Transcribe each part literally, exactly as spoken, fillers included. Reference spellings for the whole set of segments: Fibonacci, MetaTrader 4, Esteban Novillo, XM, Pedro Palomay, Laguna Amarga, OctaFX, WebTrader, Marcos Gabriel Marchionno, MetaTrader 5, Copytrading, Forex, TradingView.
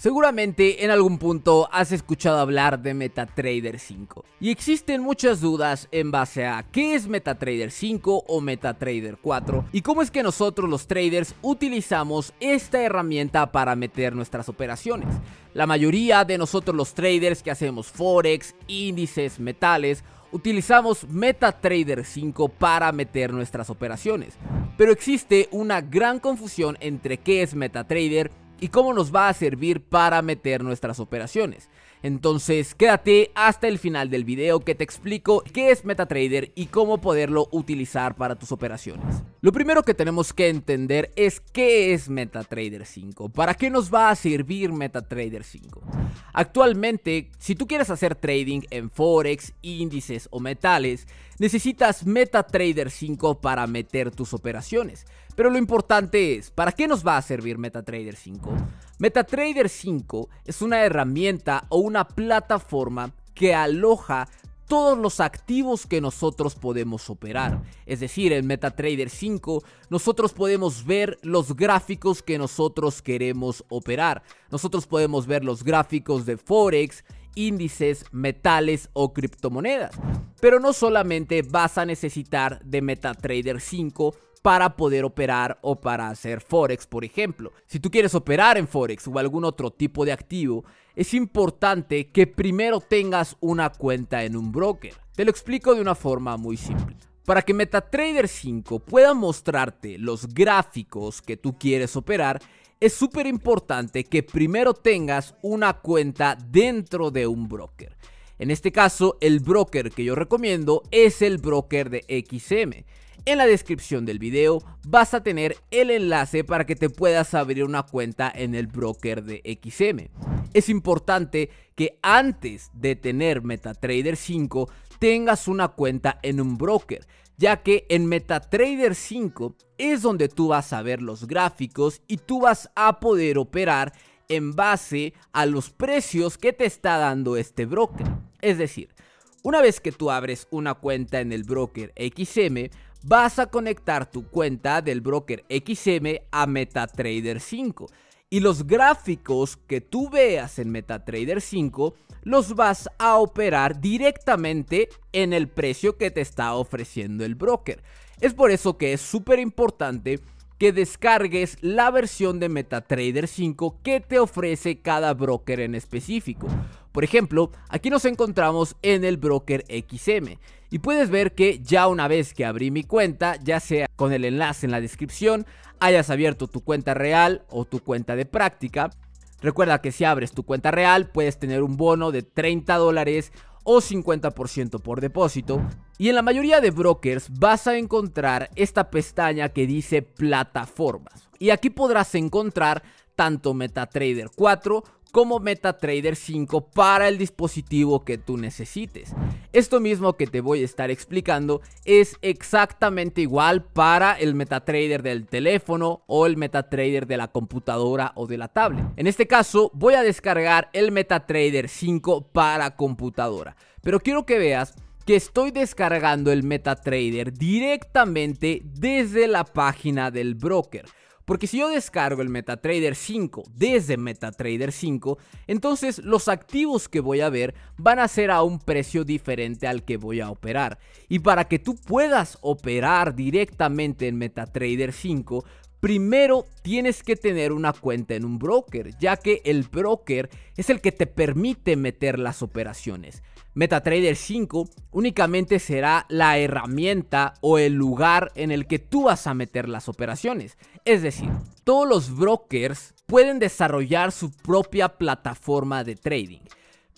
Seguramente en algún punto has escuchado hablar de MetaTrader cinco y existen muchas dudas en base a qué es MetaTrader cinco o MetaTrader cuatro y cómo es que nosotros los traders utilizamos esta herramienta para meter nuestras operaciones. La mayoría de nosotros los traders que hacemos Forex, índices, metales, utilizamos MetaTrader cinco para meter nuestras operaciones, pero existe una gran confusión entre qué es MetaTrader y cómo nos va a servir para meter nuestras operaciones. Entonces quédate hasta el final del video que te explico qué es MetaTrader y cómo poderlo utilizar para tus operaciones. Lo primero que tenemos que entender es qué es MetaTrader cinco, para qué nos va a servir MetaTrader cinco. Actualmente, si tú quieres hacer trading en Forex, índices o metales, necesitas MetaTrader cinco para meter tus operaciones. Pero lo importante es, ¿para qué nos va a servir MetaTrader cinco? MetaTrader cinco es una herramienta o una plataforma que aloja todos los activos que nosotros podemos operar. Es decir, en MetaTrader cinco nosotros podemos ver los gráficos que nosotros queremos operar. Nosotros podemos ver los gráficos de Forex, índices, metales o criptomonedas. Pero no solamente vas a necesitar de MetaTrader cinco para poder operar o para hacer Forex, por ejemplo. Si tú quieres operar en Forex o algún otro tipo de activo, es importante que primero tengas una cuenta en un broker. Te lo explico de una forma muy simple. Para que MetaTrader cinco pueda mostrarte los gráficos que tú quieres operar, es súper importante que primero tengas una cuenta dentro de un broker. En este caso, el broker que yo recomiendo es el broker de X M. En la descripción del video vas a tener el enlace para que te puedas abrir una cuenta en el broker de X M. Es importante que antes de tener MetaTrader cinco tengas una cuenta en un broker, ya que en MetaTrader cinco es donde tú vas a ver los gráficos y tú vas a poder operar en base a los precios que te está dando este broker. Es decir, una vez que tú abres una cuenta en el broker X M, vas a conectar tu cuenta del broker X M a MetaTrader cinco y los gráficos que tú veas en MetaTrader cinco los vas a operar directamente en el precio que te está ofreciendo el broker. Es por eso que es súper importante que descargues la versión de MetaTrader cinco que te ofrece cada broker en específico. Por ejemplo, aquí nos encontramos en el broker X M y puedes ver que ya una vez que abrí mi cuenta, ya sea con el enlace en la descripción, hayas abierto tu cuenta real o tu cuenta de práctica. Recuerda que si abres tu cuenta real puedes tener un bono de treinta dólares o cincuenta por ciento por depósito. Y en la mayoría de brokers vas a encontrar esta pestaña que dice plataformas. Y aquí podrás encontrar tanto MetaTrader cuatro como MetaTrader cinco para el dispositivo que tú necesites. Esto mismo que te voy a estar explicando es exactamente igual para el MetaTrader del teléfono o el MetaTrader de la computadora o de la tablet. En este caso voy a descargar el MetaTrader cinco para computadora, pero quiero que veas que estoy descargando el MetaTrader directamente desde la página del broker. Porque si yo descargo el MetaTrader cinco desde MetaTrader cinco, entonces los activos que voy a ver van a ser a un precio diferente al que voy a operar. Y para que tú puedas operar directamente en MetaTrader cinco, primero tienes que tener una cuenta en un broker, ya que el broker es el que te permite meter las operaciones. MetaTrader cinco únicamente será la herramienta o el lugar en el que tú vas a meter las operaciones. Es decir, todos los brokers pueden desarrollar su propia plataforma de trading,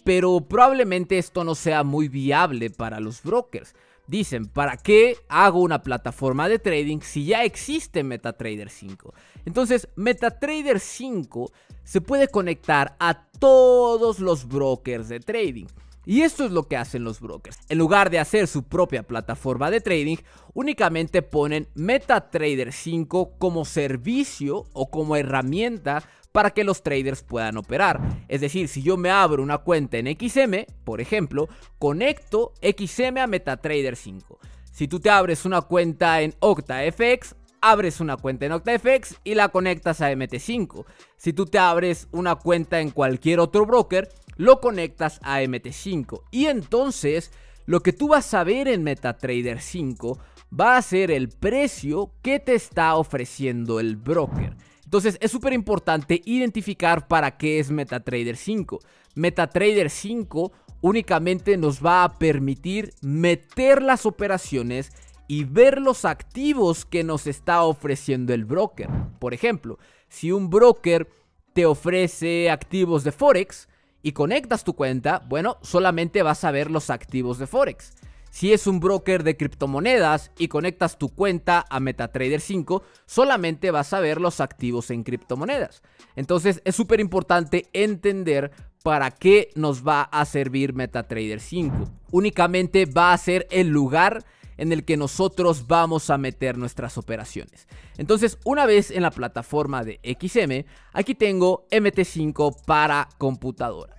pero probablemente esto no sea muy viable para los brokers. Dicen, ¿para qué hago una plataforma de trading si ya existe MetaTrader cinco? Entonces, MetaTrader cinco se puede conectar a todos los brokers de trading. Y esto es lo que hacen los brokers. En lugar de hacer su propia plataforma de trading, únicamente ponen MetaTrader cinco como servicio o como herramienta para que los traders puedan operar. Es decir, si yo me abro una cuenta en X M, por ejemplo, conecto X M a MetaTrader cinco. Si tú te abres una cuenta en OctaFX, abres una cuenta en OctaFX y la conectas a M T cinco. Si tú te abres una cuenta en cualquier otro broker, lo conectas a M T cinco. Y entonces lo que tú vas a ver en MetaTrader cinco va a ser el precio que te está ofreciendo el broker. Entonces es súper importante identificar para qué es MetaTrader cinco. MetaTrader cinco únicamente nos va a permitir meter las operaciones y ver los activos que nos está ofreciendo el broker. Por ejemplo, si un broker te ofrece activos de Forex y conectas tu cuenta, bueno, solamente vas a ver los activos de Forex. Si es un broker de criptomonedas y conectas tu cuenta a MetaTrader cinco, solamente vas a ver los activos en criptomonedas. Entonces es súper importante entender para qué nos va a servir MetaTrader cinco. Únicamente va a ser el lugar en el que nosotros vamos a meter nuestras operaciones. Entonces, una vez en la plataforma de X M, aquí tengo M T cinco para computadora.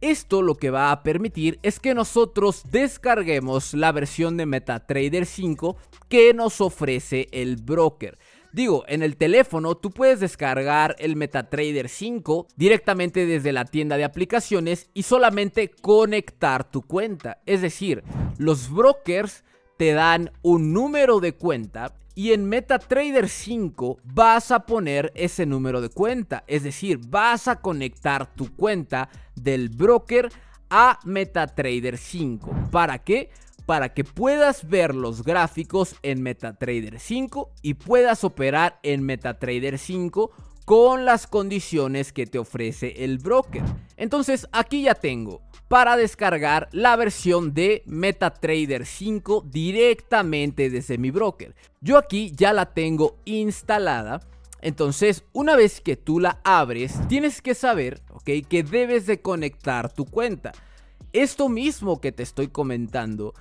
Esto lo que va a permitir es que nosotros descarguemos la versión de MetaTrader cinco que nos ofrece el broker. Digo, en el teléfono tú puedes descargar el MetaTrader cinco directamente desde la tienda de aplicaciones y solamente conectar tu cuenta. Es decir, los brokers te dan un número de cuenta y en MetaTrader cinco vas a poner ese número de cuenta. Es decir, vas a conectar tu cuenta del broker a MetaTrader cinco. ¿Para qué? Para que puedas ver los gráficos en MetaTrader cinco y puedas operar en MetaTrader cinco con las condiciones que te ofrece el broker. Entonces aquí ya tengo para descargar la versión de MetaTrader cinco directamente desde mi broker. Yo aquí ya la tengo instalada. Entonces, una vez que tú la abres, tienes que saber, ok, que debes de conectar tu cuenta. Esto mismo que te estoy comentando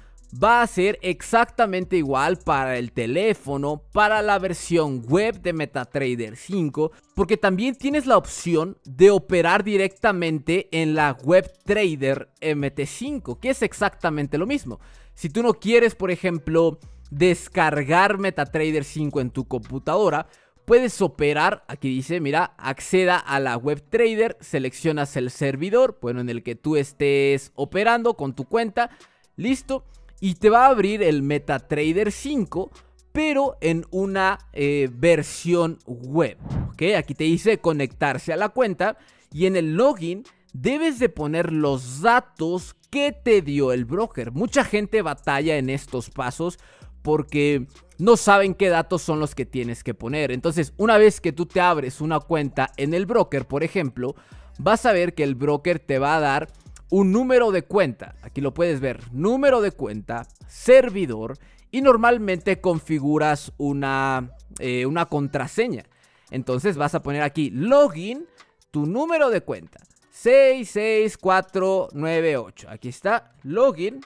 va a ser exactamente igual para el teléfono, para la versión web de MetaTrader cinco, porque también tienes la opción de operar directamente en la WebTrader M T cinco, que es exactamente lo mismo. Si tú no quieres, por ejemplo, descargar MetaTrader cinco en tu computadora, puedes operar, aquí dice, mira, acceda a la WebTrader, seleccionas el servidor, bueno, en el que tú estés operando con tu cuenta, listo. Y te va a abrir el MetaTrader cinco, pero en una eh, versión web, ¿ok? Aquí te dice conectarse a la cuenta y en el login debes de poner los datos que te dio el broker. Mucha gente batalla en estos pasos porque no saben qué datos son los que tienes que poner. Entonces, una vez que tú te abres una cuenta en el broker, por ejemplo, vas a ver que el broker te va a dar un número de cuenta, aquí lo puedes ver, número de cuenta, servidor, y normalmente configuras una, eh, una contraseña. Entonces vas a poner aquí login, tu número de cuenta, seis seis cuatro nueve ocho, aquí está, login,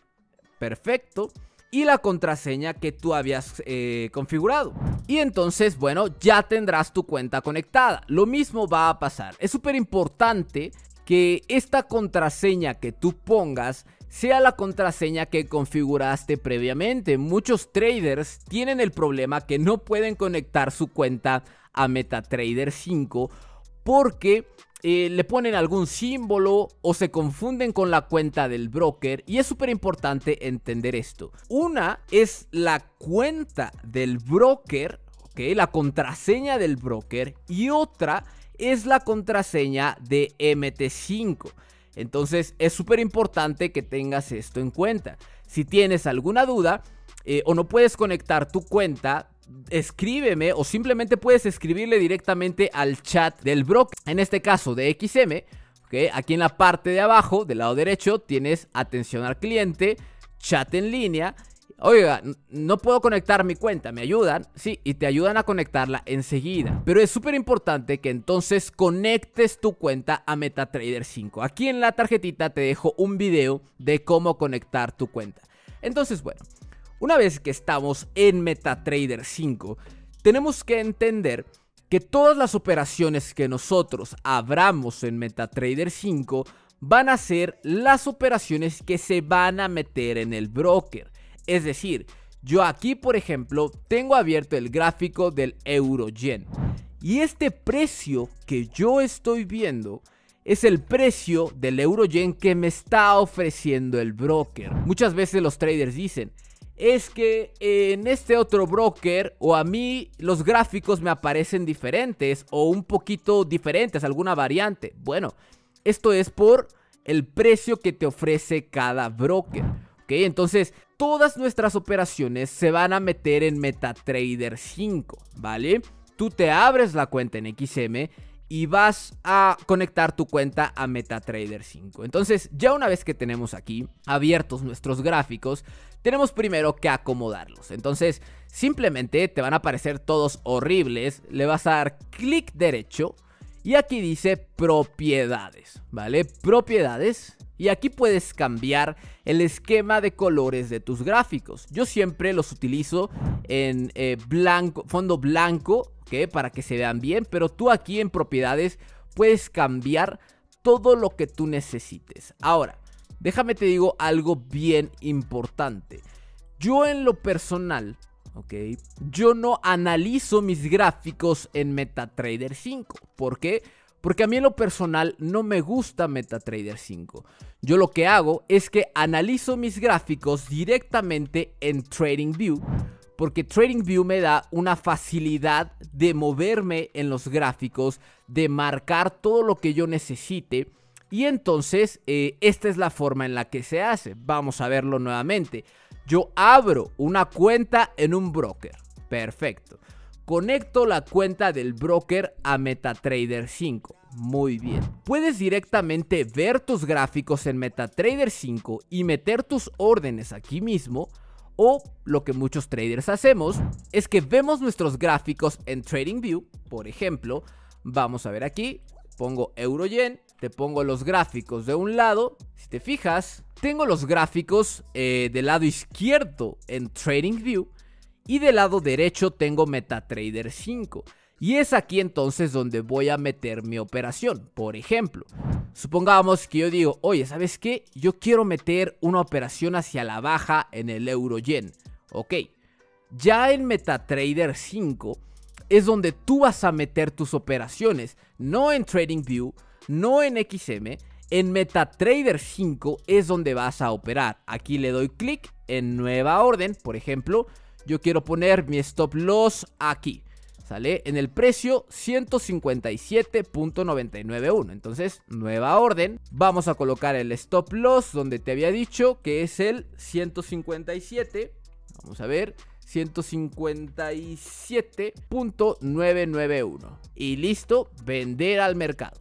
perfecto, y la contraseña que tú habías eh, configurado. Y entonces, bueno, ya tendrás tu cuenta conectada. Lo mismo va a pasar, es súper importante que esta contraseña que tú pongas sea la contraseña que configuraste previamente. Muchos traders tienen el problema que no pueden conectar su cuenta a MetaTrader cinco porque eh, le ponen algún símbolo o se confunden con la cuenta del broker, y es súper importante entender esto. Una es la cuenta del broker, ¿okay? La contraseña del broker, y otra es la contraseña de M T cinco. Entonces es súper importante que tengas esto en cuenta. Si tienes alguna duda eh, o no puedes conectar tu cuenta, escríbeme o simplemente puedes escribirle directamente al chat del broker, en este caso de X M, ¿okay? Aquí en la parte de abajo del lado derecho tienes atención al cliente, chat en línea. Oiga, no puedo conectar mi cuenta, ¿me ayudan? Sí, y te ayudan a conectarla enseguida. Pero es súper importante que entonces conectes tu cuenta a MetaTrader cinco. Aquí en la tarjetita te dejo un video de cómo conectar tu cuenta. Entonces, bueno, una vez que estamos en MetaTrader cinco, tenemos que entender que todas las operaciones que nosotros abramos en MetaTrader cinco van a ser las operaciones que se van a meter en el broker. Es decir, Yo aquí, por ejemplo, tengo abierto el gráfico del euro yen. Y este precio que yo estoy viendo es el precio del euro yen que me está ofreciendo el broker. Muchas veces los traders dicen, es que en este otro broker o a mí los gráficos me aparecen diferentes o un poquito diferentes, alguna variante. Bueno, esto es por el precio que te ofrece cada broker, ¿ok? Entonces, todas nuestras operaciones se van a meter en MetaTrader cinco, ¿vale? Tú te abres la cuenta en X M y vas a conectar tu cuenta a MetaTrader cinco. Entonces, ya una vez que tenemos aquí abiertos nuestros gráficos, tenemos primero que acomodarlos. Entonces, simplemente te van a aparecer todos horribles. Le vas a dar clic derecho y aquí dice propiedades, ¿vale? Propiedades. Y aquí puedes cambiar el esquema de colores de tus gráficos. Yo siempre los utilizo en eh, blanco, fondo blanco, ¿ok? Para que se vean bien, pero tú aquí en propiedades puedes cambiar todo lo que tú necesites. Ahora, déjame te digo algo bien importante. Yo en lo personal, ¿ok? Yo no analizo mis gráficos en MetaTrader cinco. ¿Por qué? Porque a mí en lo personal no me gusta MetaTrader cinco. Yo lo que hago es que analizo mis gráficos directamente en TradingView, porque TradingView me da una facilidad de moverme en los gráficos, de marcar todo lo que yo necesite. Y entonces eh, esta es la forma en la que se hace. Vamos a verlo nuevamente. Yo abro una cuenta en un broker. Perfecto. Conecto la cuenta del broker a MetaTrader cinco. Muy bien. Puedes directamente ver tus gráficos en MetaTrader cinco y meter tus órdenes aquí mismo. O lo que muchos traders hacemos es que vemos nuestros gráficos en TradingView. Por ejemplo, vamos a ver aquí. Pongo euro yen. Te pongo los gráficos de un lado. Si te fijas, tengo los gráficos eh, del lado izquierdo en TradingView. Y del lado derecho tengo MetaTrader cinco. Y es aquí entonces donde voy a meter mi operación. Por ejemplo, supongamos que yo digo, oye, ¿sabes qué? Yo quiero meter una operación hacia la baja en el euro yen. Ok, ya en MetaTrader cinco es donde tú vas a meter tus operaciones. No en TradingView, no en X M. En MetaTrader cinco es donde vas a operar. Aquí le doy clic en nueva orden, por ejemplo. Yo quiero poner mi stop loss aquí, ¿sale? En el precio ciento cincuenta y siete punto novecientos noventa y uno. Entonces, nueva orden. Vamos a colocar el stop loss donde te había dicho que es el ciento cincuenta y siete. Vamos a ver, ciento cincuenta y siete punto novecientos noventa y uno. Y listo, vender al mercado.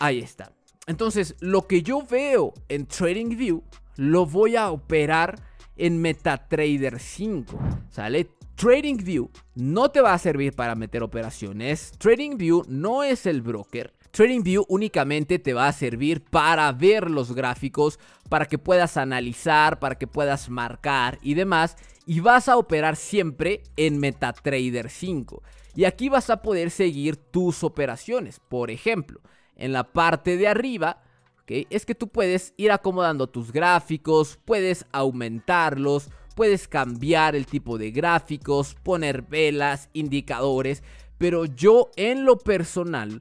Ahí está. Entonces, lo que yo veo en TradingView lo voy a operar en MetaTrader cinco, ¿sale? TradingView no te va a servir para meter operaciones. TradingView no es el broker. TradingView únicamente te va a servir para ver los gráficos, para que puedas analizar, para que puedas marcar y demás. Y vas a operar siempre en MetaTrader cinco. Y aquí vas a poder seguir tus operaciones. Por ejemplo, en la parte de arriba, ¿okay? Es que tú puedes ir acomodando tus gráficos, puedes aumentarlos, puedes cambiar el tipo de gráficos, poner velas, indicadores, pero yo en lo personal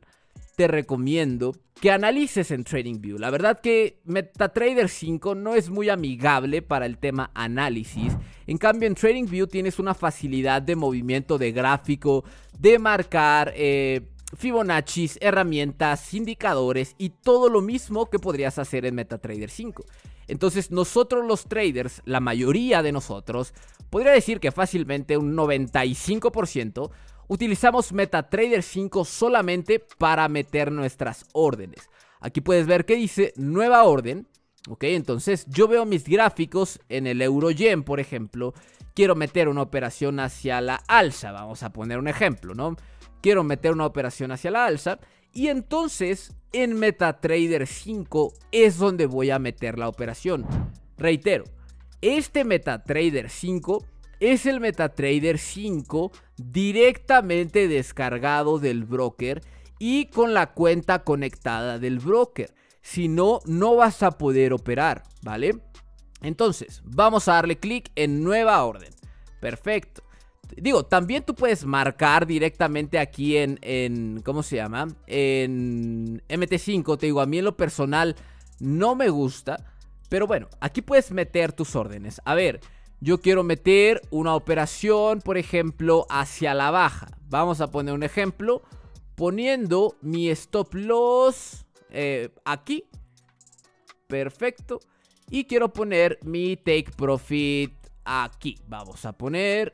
te recomiendo que analices en TradingView. La verdad que MetaTrader cinco no es muy amigable para el tema análisis. En cambio, en TradingView tienes una facilidad de movimiento de gráfico, de marcar eh, Fibonacci, herramientas, indicadores y todo lo mismo que podrías hacer en MetaTrader cinco. Entonces nosotros los traders, la mayoría de nosotros, podría decir que fácilmente un noventa y cinco por ciento utilizamos MetaTrader cinco solamente para meter nuestras órdenes. Aquí puedes ver que dice nueva orden. Ok, entonces yo veo mis gráficos en el euro yen, por ejemplo. Quiero meter una operación hacia la alza, vamos a poner un ejemplo, ¿no? Quiero meter una operación hacia la alza y entonces en MetaTrader cinco es donde voy a meter la operación. Reitero, este MetaTrader cinco es el MetaTrader cinco directamente descargado del broker y con la cuenta conectada del broker. Si no, no vas a poder operar, ¿vale? Entonces, vamos a darle clic en nueva orden. Perfecto. Digo, también tú puedes marcar directamente aquí en, en ¿cómo se llama? En M T cinco, te digo, a mí en lo personal no me gusta. Pero bueno, aquí puedes meter tus órdenes. A ver, yo quiero meter una operación, por ejemplo, hacia la baja. Vamos a poner un ejemplo, poniendo mi stop loss eh, aquí. Perfecto. Y quiero poner mi take profit aquí. Vamos a poner...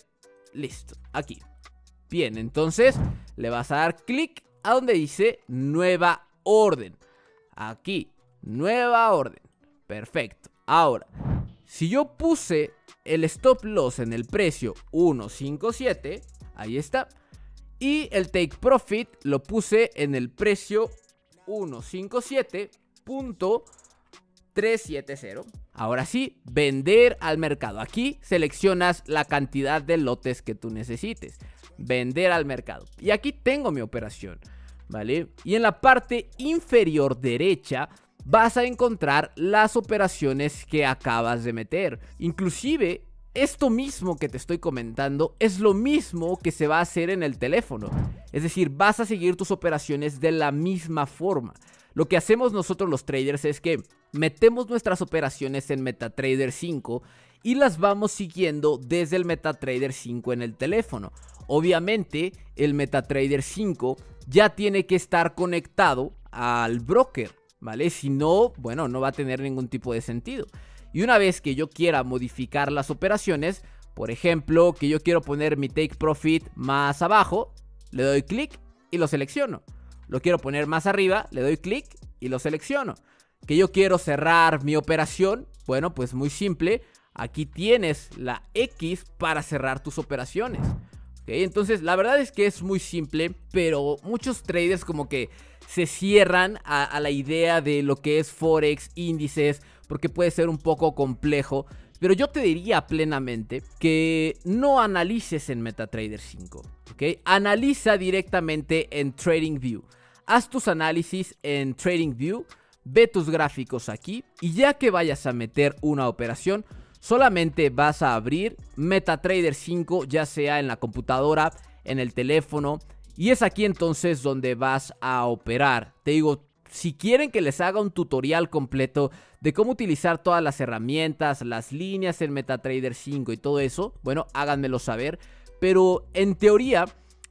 Listo, aquí. Bien, entonces le vas a dar clic a donde dice nueva orden. Aquí, nueva orden. Perfecto. Ahora, si yo puse el stop loss en el precio uno cinco siete, ahí está. Y el take profit lo puse en el precio uno cinco siete punto tres siete cero. Ahora sí, vender al mercado. Aquí seleccionas la cantidad de lotes que tú necesites. Vender al mercado. Y aquí tengo mi operación, ¿vale? Y en la parte inferior derecha vas a encontrar las operaciones que acabas de meter. Inclusive, esto mismo que te estoy comentando es lo mismo que se va a hacer en el teléfono. Es decir, vas a seguir tus operaciones de la misma forma. Lo que hacemos nosotros los traders es que metemos nuestras operaciones en MetaTrader cinco y las vamos siguiendo desde el MetaTrader cinco en el teléfono. Obviamente, el MetaTrader cinco ya tiene que estar conectado al broker, ¿vale? Si no, bueno, no va a tener ningún tipo de sentido. Y una vez que yo quiera modificar las operaciones, por ejemplo, que yo quiero poner mi take profit más abajo, le doy clic y lo selecciono. Lo quiero poner más arriba, le doy clic y lo selecciono. Que yo quiero cerrar mi operación, bueno, pues muy simple. Aquí tienes la X para cerrar tus operaciones. ¿Ok? Entonces, la verdad es que es muy simple, pero muchos traders como que se cierran a, a la idea de lo que es Forex, índices, porque puede ser un poco complejo. Pero yo te diría plenamente que no analices en MetaTrader cinco, ¿ok? Analiza directamente en TradingView. Haz tus análisis en TradingView, ve tus gráficos aquí y ya que vayas a meter una operación, solamente vas a abrir MetaTrader cinco, ya sea en la computadora, en el teléfono, y es aquí entonces donde vas a operar. Te digo, si quieren que les haga un tutorial completo de cómo utilizar todas las herramientas, las líneas en MetaTrader cinco y todo eso, bueno, háganmelo saber. Pero en teoría,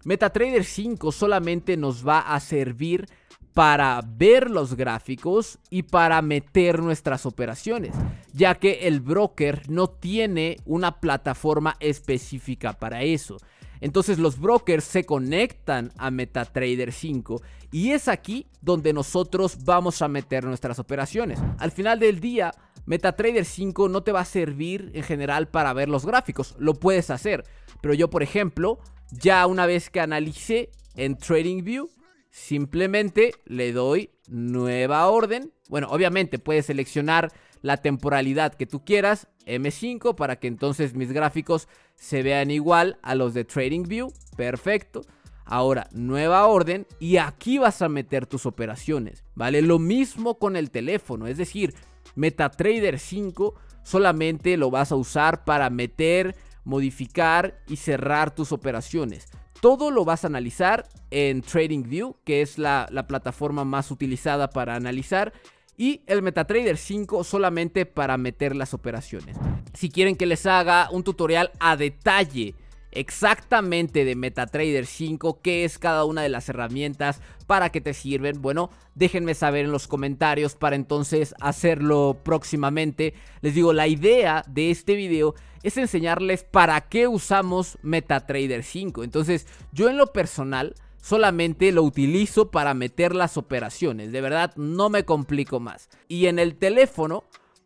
MetaTrader cinco solamente nos va a servir para ver los gráficos y para meter nuestras operaciones, ya que el broker no tiene una plataforma específica para eso. Entonces los brokers se conectan a MetaTrader cinco y es aquí donde nosotros vamos a meter nuestras operaciones. Al final del día, MetaTrader cinco no te va a servir en general para ver los gráficos. Lo puedes hacer, pero yo, por ejemplo, ya una vez que analicé en TradingView, simplemente le doy nueva orden. Bueno, obviamente puedes seleccionar la temporalidad que tú quieras, M cinco, para que entonces mis gráficos se vean igual a los de TradingView. Perfecto. Ahora, nueva orden y aquí vas a meter tus operaciones, ¿vale? Lo mismo con el teléfono, es decir, MetaTrader cinco solamente lo vas a usar para meter, modificar y cerrar tus operaciones. Todo lo vas a analizar en TradingView, que es la, la plataforma más utilizada para analizar. Y el MetaTrader cinco solamente para meter las operaciones. Si quieren que les haga un tutorial a detalle exactamente de MetaTrader cinco, qué es cada una de las herramientas, para qué te sirven, bueno, déjenme saber en los comentarios para entonces hacerlo próximamente. Les digo, la idea de este video es enseñarles para qué usamos MetaTrader cinco. Entonces, yo en lo personal solamente lo utilizo para meter las operaciones. De verdad, no me complico más. Y en el teléfono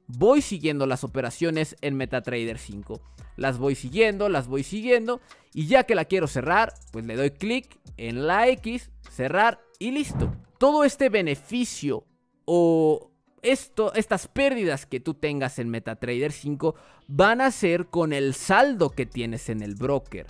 voy siguiendo las operaciones en MetaTrader cinco. Las voy siguiendo, las voy siguiendo. Y ya que la quiero cerrar, pues le doy clic en la X, cerrar y listo. Todo este beneficio o esto, estas pérdidas que tú tengas en MetaTrader cinco van a ser con el saldo que tienes en el broker.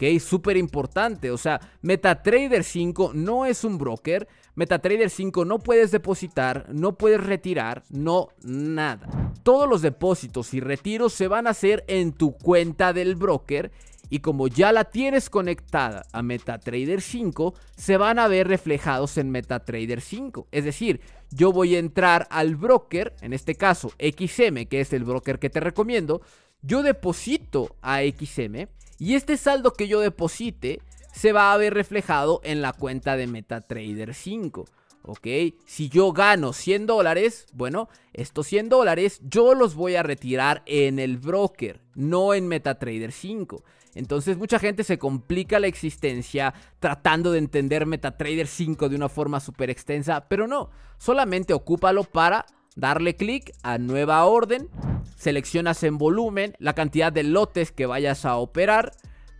¿ok? Súper importante, o sea, MetaTrader cinco no es un broker. MetaTrader cinco no puedes depositar, no puedes retirar, no nada. Todos los depósitos y retiros se van a hacer en tu cuenta del broker. Y como ya la tienes conectada a MetaTrader cinco, se van a ver reflejados en MetaTrader cinco. Es decir, yo voy a entrar al broker, en este caso X M, que es el broker que te recomiendo. Yo deposito a X M y este saldo que yo deposite se va a ver reflejado en la cuenta de MetaTrader cinco. ¿Ok? Si yo gano cien dólares, bueno, estos cien dólares yo los voy a retirar en el broker, no en MetaTrader cinco. Entonces mucha gente se complica la existencia tratando de entender MetaTrader cinco de una forma súper extensa, pero no, solamente ocúpalo para darle clic a nueva orden, seleccionas en volumen la cantidad de lotes que vayas a operar,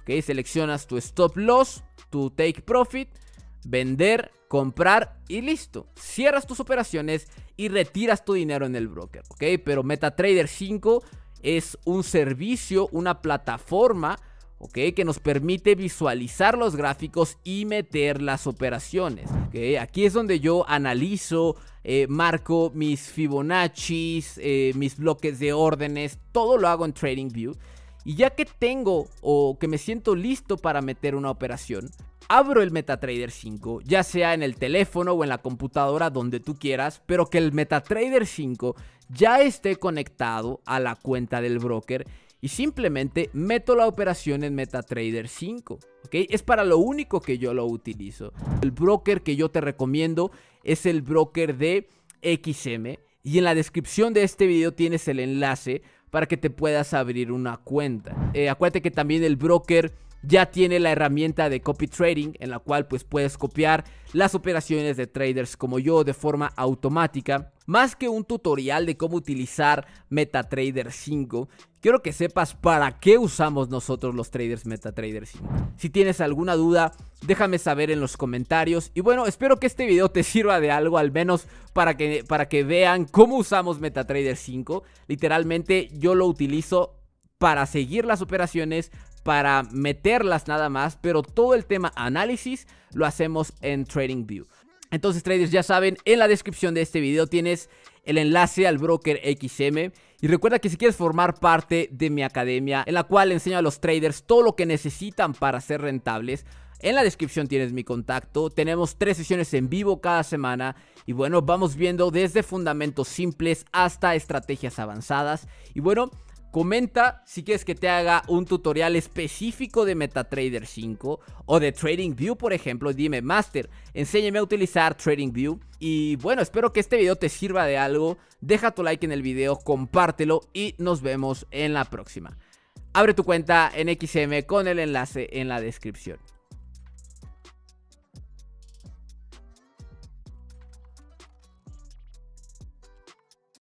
¿ok? Seleccionas tu stop loss, tu take profit, vender, comprar y listo. Cierras tus operaciones y retiras tu dinero en el broker, ¿ok? Pero MetaTrader cinco es un servicio, una plataforma, ¿ok? Que nos permite visualizar los gráficos y meter las operaciones, ¿ok? Aquí es donde yo analizo, eh, marco mis Fibonaccis, eh, mis bloques de órdenes, todo lo hago en TradingView. Y ya que tengo o que me siento listo para meter una operación, abro el MetaTrader cinco, ya sea en el teléfono o en la computadora, donde tú quieras, pero que el MetaTrader cinco ya esté conectado a la cuenta del broker y simplemente meto la operación en MetaTrader cinco, ¿ok? Es para lo único que yo lo utilizo. El broker que yo te recomiendo es el broker de X M y en la descripción de este video tienes el enlace para que te puedas abrir una cuenta. Eh, acuérdate que también el broker ya tiene la herramienta de Copytrading, en la cual pues puedes copiar las operaciones de traders como yo de forma automática. Más que un tutorial de cómo utilizar MetaTrader cinco, quiero que sepas para qué usamos nosotros los traders MetaTrader cinco. Si tienes alguna duda, déjame saber en los comentarios. Y bueno, espero que este video te sirva de algo, al menos para que, para que vean cómo usamos MetaTrader cinco. Literalmente yo lo utilizo para seguir las operaciones, para meterlas nada más, pero todo el tema análisis lo hacemos en TradingView. Entonces, traders, ya saben, en la descripción de este video tienes el enlace al broker X M. Y recuerda que si quieres formar parte de mi academia, en la cual enseño a los traders todo lo que necesitan para ser rentables, en la descripción tienes mi contacto. Tenemos tres sesiones en vivo cada semana. Y bueno, vamos viendo desde fundamentos simples hasta estrategias avanzadas. Y bueno, comenta si quieres que te haga un tutorial específico de MetaTrader cinco o de TradingView, por ejemplo. Dime, Master, enséñame a utilizar TradingView. Y bueno, espero que este video te sirva de algo. Deja tu like en el video, compártelo y nos vemos en la próxima. Abre tu cuenta en X M con el enlace en la descripción.